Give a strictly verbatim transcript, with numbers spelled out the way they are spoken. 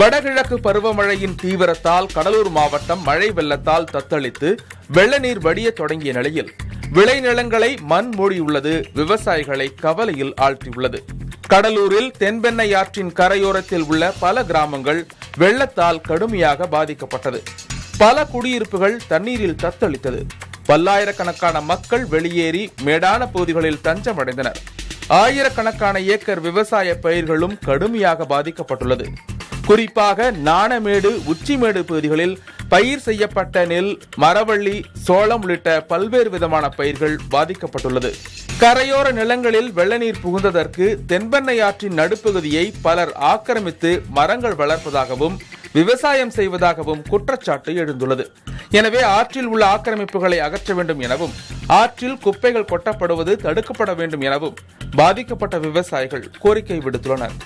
வடகிழக்கு பருவமழையின் தீவிரத்தால் கடலூர் மாவட்டம் மழை வெள்ளத்தால் தத்தளித்து வெள்ளநீர் வடிய தொடங்கிய நிலையில் விளைநிலங்களை மண் மூடியுள்ளது, விவசாயிகளை கவலையில் ஆழ்த்தியுள்ளது. கடலூரில் தென்பெண்ணை ஆற்றின் கரையோரத்தில் உள்ள பல கிராமங்கள் வெள்ளத்தால் கடுமையாக பாதிக்கப்பட்டது. பல குடியிருப்புகள் தண்ணீரில் தத்தளித்தது. பல்லாயிரக்கணக்கான மக்கள் வெளியேறி மேடான பகுதிகளில் தஞ்சமடைந்தனர். ஆயிரக்கணக்கான ஏக்கர் விவசாய பயிர்களும் கடுமையாக பாதிக்கப்பட்டுள்ளது. குறிப்பாக நாணமேடு, உச்சிமேடு பகுதிகளில் பயிர் செய்யப்பட்ட நெல், மரவள்ளி, சோளம் உள்ளிட்ட பல்வேறு விதமான பயிர்கள் பாதிக்கப்பட்டுள்ளது. கரையோர நிலங்களில் வெள்ளநீர் புகுந்ததற்கு தென்பெண்ணை ஆற்றின் நடுப்பகுதியை பலர் ஆக்கிரமித்து மரங்கள் வளர்ப்பதாகவும் விவசாயம் செய்வதாகவும் குற்றச்சாட்டு எழுந்துள்ளது. எனவே ஆற்றில் உள்ள ஆக்கிரமிப்புகளை அகற்ற வேண்டும் எனவும், ஆற்றில் குப்பைகள் கொட்டப்படுவது தடுக்கப்பட வேண்டும் எனவும் பாதிக்கப்பட்ட விவசாயிகள் கோரிக்கை விடுத்துள்ளனர்.